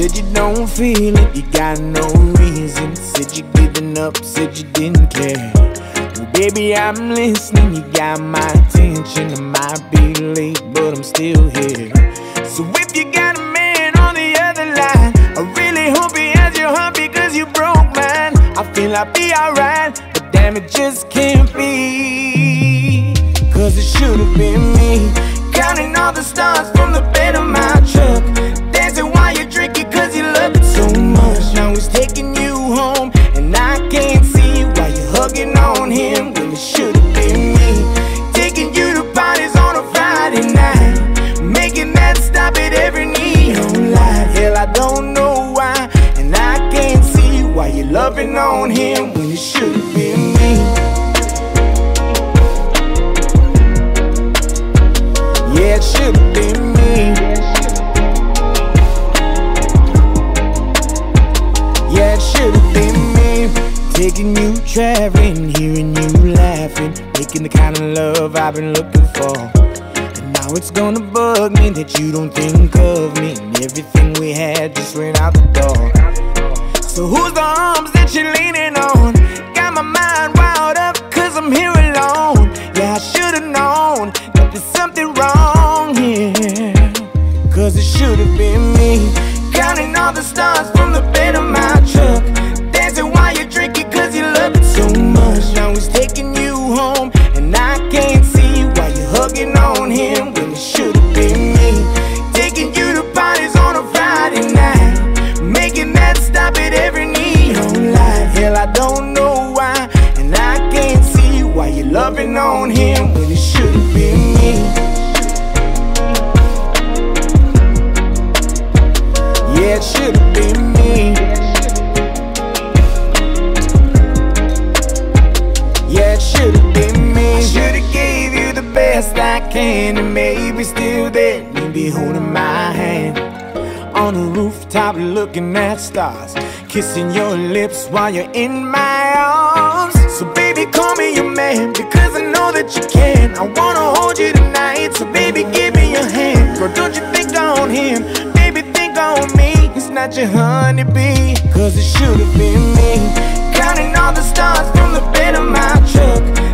Said you don't feel it, you got no reason. Said you giving up, said you didn't care. Well, baby, I'm listening, you got my attention. I might be late, but I'm still here. So if you got a man on the other line, I really hope he has your heart because you broke mine. I feel I'll be alright, but damn, it just can't be. Cause it should've been me, counting all the stars from the bed of my truck, dancing while you drink it cause you love it so much. Now he's taking you home and I can't see why you're hugging on him. Well, it should've been me, taking you to parties on a Friday night, making that stop at every neon light. Hell, I don't know why, and I can't see why you're loving on him when it should've been me. Yeah, it should be me. Yeah, it should be me. Taking you traveling, hearing you laughing, making the kind of love I've been looking for. And now it's gonna bug me that you don't think of me, and everything we had just went out the door. So who's the arms that you're leaning on? Got my mind wild up cause I'm here alone. Yeah, I should've known that there's something wrong. Cause it should've been me, counting all the stars from the bed of my truck, dancing while you drink it cause you love it so much. Now he's taking you home and I can't see why you're hugging on him. Well, it should've been me, taking you to parties on a Friday night, making that stop at every neon light. Hell, I don't know why, and I can't see why you're loving on him. Well, it should've been me. Yeah, it should've been me. Yeah, it should've been me. I should've gave you the best I can, and maybe still there, maybe holding my hand on a rooftop looking at stars, kissing your lips while you're in my arms. So baby, call me your man, because I know that you can. I wanna hold you tonight, so baby, give me your hand. Girl, don't you think on him, baby, think on me. It's not your honeybee. Cause it should've been me, counting all the stars from the bed of my truck,